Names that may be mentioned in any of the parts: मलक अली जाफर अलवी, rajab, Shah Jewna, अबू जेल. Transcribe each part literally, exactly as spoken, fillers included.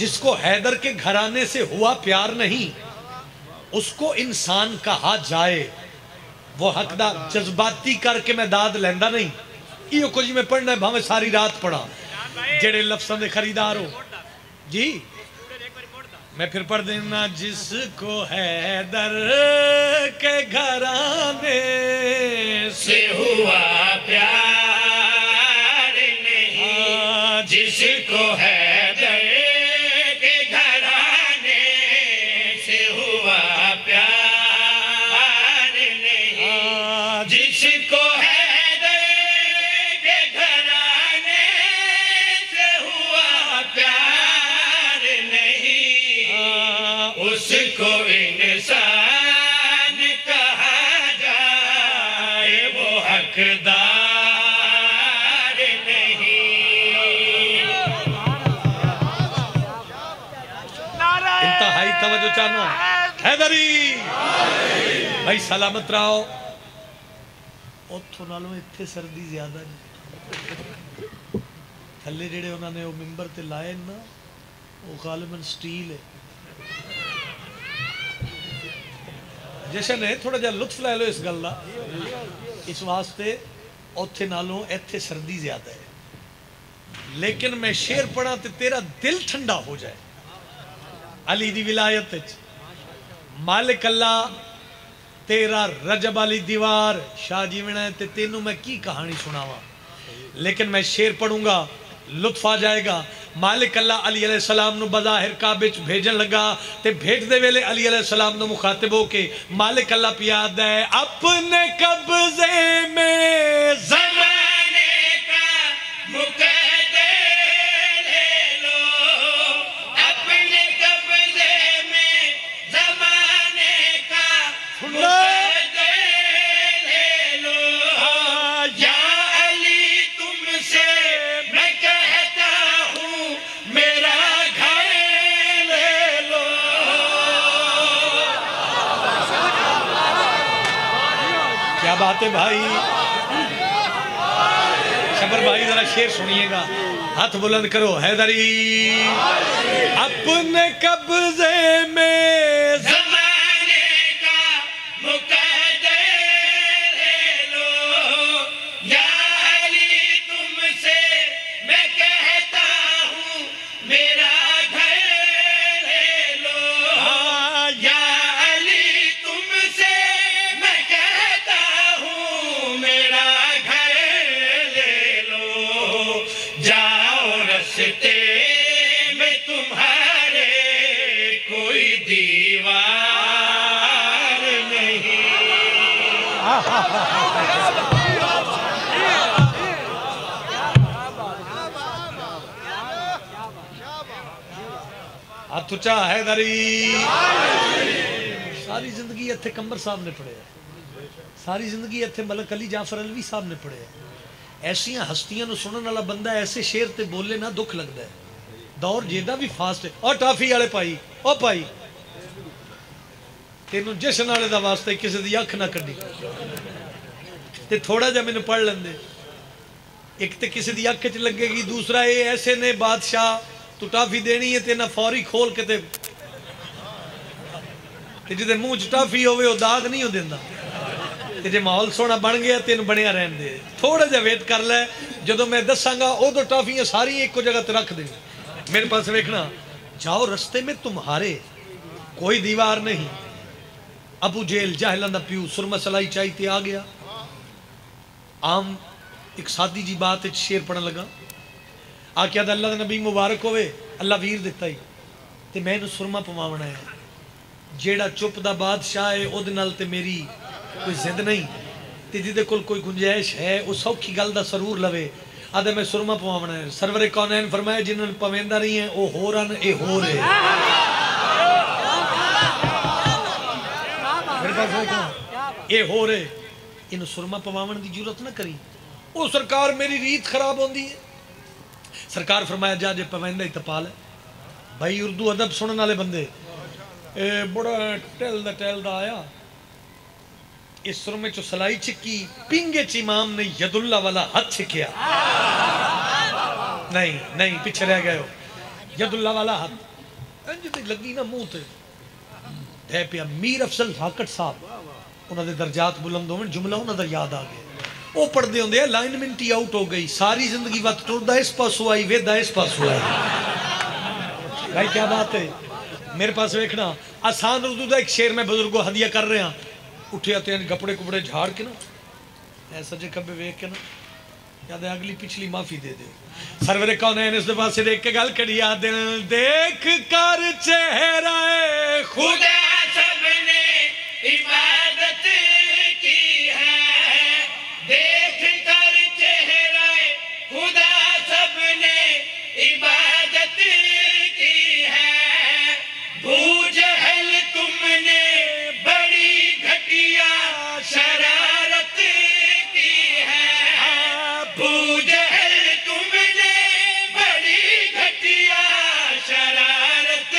जिसको हैदर के घराने से हुआ प्यार नहीं, उसको इंसान कहा जाए। वो हकदार जज्बाती करके मैं दाद लेंदा नहीं। इहो कुछ मैं पढ़ना है, भावे सारी रात पढ़ा, जेड़े लफ्ज़ां दे खरीदार हो जी। मैं फिर पढ़ देना, जिसको हैदर के घराने से हुआ प्यार नहीं, जिसको हैदर के घराने से हुआ प्यार नहीं, जिसको हैदर के घराने से हुआ प्यार नहीं, उसको इंसान हकदार नहीं। इंतहाई तवज्जो चाहना हैदरी भाई सलामत रहो। उथों नालों इत्थे सर्दी ज्यादा जी। थले जेड़े उन्होंने वो मिंबर ते लाए ना, वो गालिबन स्टील है। जशन है, थोड़ा जहा लुत्फ लै लो इस गल दा। इस वास्ते उत्थे नालों इत्थे सर्दी ज्यादा है। लेकिन मैं शेर पढ़ा तो ते तेरा दिल ठंडा हो जाए। अली दी विलायत मालिक अल्लाह तेरा रजब वाली दीवार शाह जीवना है। ते तेनों मैं की कहानी सुनावा, लेकिन मैं शेर पढ़ूंगा, लुत्फ आ जाएगा। मालिक अल्लाह अली अलैहिस्सलाम नु बज़ाहिर काबे च भेजन लगा ते भेजदे वेले अली अलैहिस्सलाम नु मुखातिब हो के मालिक अल्लाह पियादा है, अपने कब्जे में ज़माने का मुकद्दर ले लो, अपने कब्जे में ज़माने का मुकद्दर ले लो। या अली तुमसे बात है भाई। शबर भाई जरा शेर सुनिएगा, हाथ बुलंद करो हैदरी। अपने कब्जे में ज़माने का मुकद्दर ले लो, या अली तुमसे मैं कहता हूँ मेरा घर ले लो। या अली तुमसे मैं कहता रस्ते में तुम्हारे कोई दीवार नहीं। हाथ उचा हैदरी। सारी जिंदगी इत्थे कंबर साहब ने पढ़े, सारी जिंदगी इत्थे मलक अली जाफर अलवी साहब ने पढ़े। ऐसिया हस्तियां नूं सुनने वाला बंदा ऐसे शेर ते बोले ना, दुख लगता है। दौर जेदा भी फास्ट है। और टाफी वाले भाई, ओ भाई तेनों जश्न वाले दा वास्ते किसी दी अख ना कड्डी ते थोड़ा जा मैनू पढ़ लेंदे। एक तो किसी दी अख च लगेगी, दूसरा ये ऐसे ने बादशाह तू टाफी देनी है ते ना फौरी खोल के ते जिदे मूँह च टाफी होवे ओ दाग नहीं हो देंदा। जो माहौल सोहना बन गया तेन बनिया रहन दे, थोड़ा जा वेट कर लै। जो मैं दसांगा उदो टाफियां सारी एक जगह ते रख दे। मेरे पास वेखना, जाओ रस्ते में तुम्हारे कोई दीवार नहीं। अबू जेल जाहिलां दा प्यू सुरमा सलाई चाई ते आ गया। आम एक सादी जी बात शेर पढ़न लगा, आख्या दा अल्लाह दा नबी मुबारक होवे, अल्लाह वीर दिता ही ते मैं इहनूं सुरमा पवावण आया। जेड़ा चुप दा बादशाह है उहदे नाल ते मेरी कोई जिद नहीं ते जिदे कोल कोई गुंजाइश है वह सौखी गल का सरूर लवे। आदे मैं सुरमा पवावना है। सरवरे कौनैन फरमाया, जिन्होंने पवेंदा नहीं है वह हो रन ए हो रहे। मेरे पास ये हो रहे, इन सुरमा पवावन की जरूरत ना करी। वो सरकार मेरी रीत खराब होती है। सरकार फरमाया, जा जे पवेंदा ही तपाल है। भाई उर्दू अदब सुनने वाले बंदे बड़ा टहलदा टहलदा आया, इस सुरमे चो सलाई छिकी, पिंगे च इमाम ने यदुल्ला वाला हाथ छिकिया। नहीं नहीं, पीछे रह गए हो। जदुल्ला वाला हाथ लगी ना मुंह से दे पिया। मीर अफसल हाकट साहब उन्होंने दर्जात बुलंद होने जुमला उन्होंने याद आ गया। वो पढ़ते होंगे लाइन मिनटी आउट हो गई, सारी जिंदगी वत टुरदा इस पासों आई वेदा इस पासों आई। भाई क्या बात है, मेरे पास देखना आसान उर्दू का एक शेर मैं बुजुर्गों हदिया कर रहा। उठे आते हैं कपड़े कुपड़े झाड़ के ना ऐसा जे कब्बे वेख के ना याद अगली पिछली माफी दे दे सरवरे कौन है इसके पास देख के गल करी याद देख कर चेहरा खुदा सबने इबादत की है देख कर चेहरा खुदा सबने इबादत की है। बूझहल तुमने बड़ी घटिया शरारत की है, बूझहल तुमने बड़ी घटिया शरारत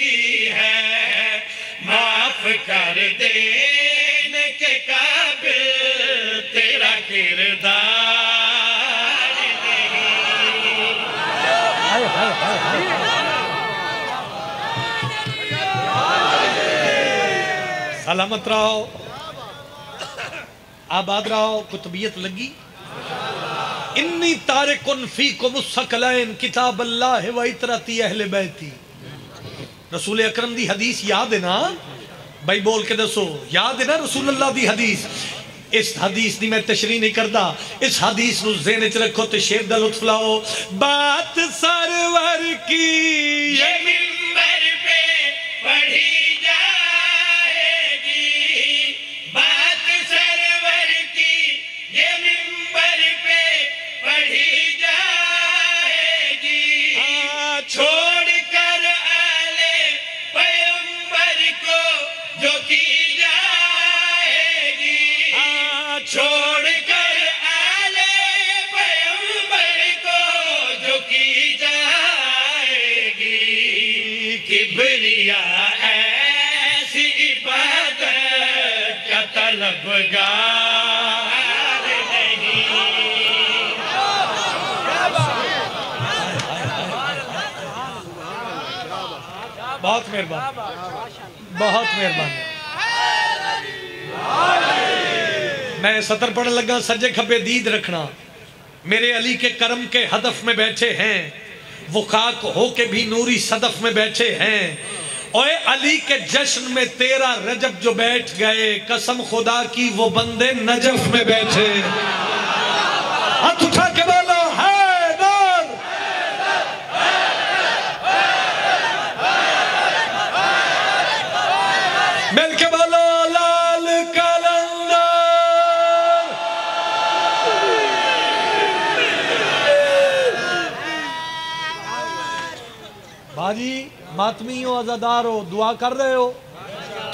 की है। माफ कर देने के काबिल तेरा किरदार नहीं। सलामत रहो, आबाद रहो, कुतबियत लगी। इन्नी तारिकुन फीकुम सकलैन किताब अल्लाह व इतरती अहले बैती। रसूल अकरम दी हदीस याद है ना भाई, बोल के दसो याद है ना रसूल अल्लाह दी हदीस। इस हदीस की मैं तशरीह नहीं करता, इस हदीस को ज़हन च रखो तो शेर दा लुत्फ लाओ। बात सरवर की ये मिंबर पे पढ़ी छोड़ कर आले पैगंबर को जो की जाएगी। आ, छोड़ कर आले पैगंबर को जो की जाएगी। किबरिया ऐसी इबादत का तलबगार बहुत मेहरबान, बहुत मेहरबान। मैं सतर पढ़ लगा, सजे खबे दीद रखना। मेरे अली के करम के हदफ में बैठे हैं, वो खाक हो के भी नूरी सदफ में बैठे हैं। ओए अली के जश्न में तेरा रजब जो बैठ गए, कसम खुदा की वो बंदे नजफ में बैठे। हाथ उठा के बोलो जी। मातमी हो, आजादार हो, दुआ कर रहे हो,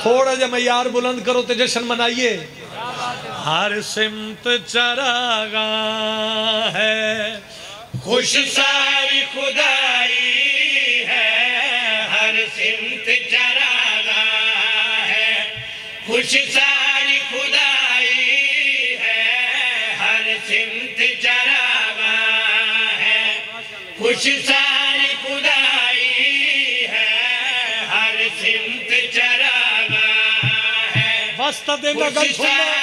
थोड़ा जा मयार बुलंद करो तो जश्न मनाइए। हर सिमत चरागा है, खुश सारी खुदाई है। हर सिमत चरागा है, खुश सारी खुदाई है। हर सिमत चरागा है, खुश सारी खुदाई। वास्ता देना गल सुनना,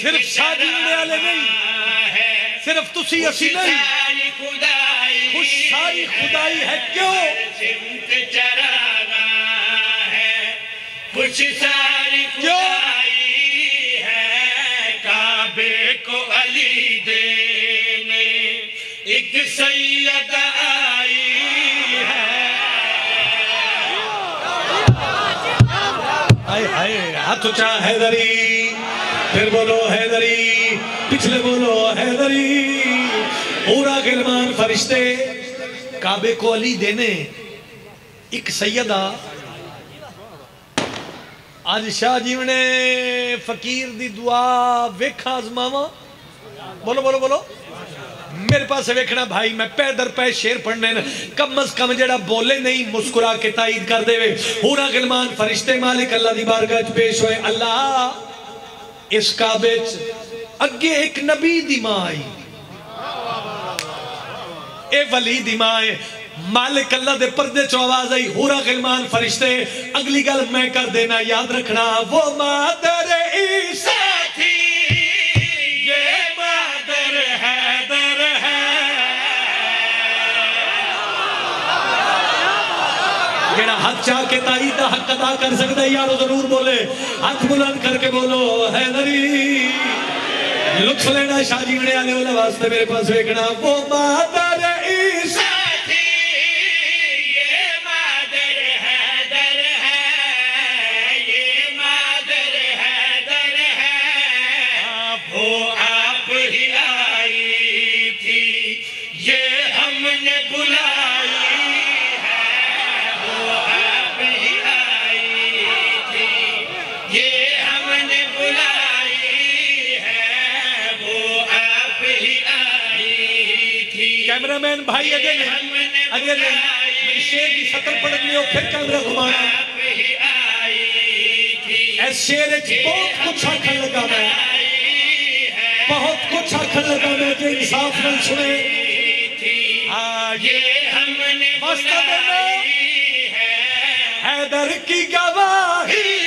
सिर्फ शाह जूने वाले नहीं, सिर्फ तुसी असी नहीं, खुद सारी खुदाई है। क्यों कुछ सारी खुदाई है। काबे को अली देने एक सैयद आई है। हाथ उठा हैदरी, फिर बोलो हैदरी, पिछले बोलो हैदरी। पूरा गिरमान फरिश्ते काबे को अली देने एक सैयदा। आज शाह जीवने फकीर दी दुआ वेखा आजमावा। बोलो बोलो बोलो, मेरे पास वेखना भाई, मैं पै दर पै शेर पढ़ने न। कम अज कम जरा बोले नहीं मुस्कुरा के ताईद कर देवे। पूरा गिलमान फरिश्ते मालिक अल्लाह दी बारगाह च पेश होए। अल्लाह इस काबे च अगे एक नबी दी मां आई। ए वली दी मां है। मालिक अल्लाह दे पर्दे चो आवाज आई, हूरा गिलमान फरिश्ते। अगली गल मैं कर देना, याद रखना, वो मादर ईसा थी, ये मादर हैदर है। जेड़ा हक चाह के ताई दा हक अदा कर सकता है यारो जरूर बोले, हाथ बुलंद करके बोलो हैदरी। लुत्फ लेना शाह जीवने आने वाले वास्ते मेरे पास देखना, वो मादर ईसा थी, ये मादर हैदर है, ये मादर हैदर है। वो आप ही आई थी, ये हमने बुलाई है। वो आप ही आई थी, ये हमने बुलाई। कैमरामैन भाई अगे अगे मेरी शेर की शक्ल पड़नी हो, फिर कैमरा घुमाना। इस शेर बहुत कुछ आखन लगा मैं, बहुत कुछ आखन लगा मैं, जो इंसाफ न सुने। ये हमने हैदर की गवाही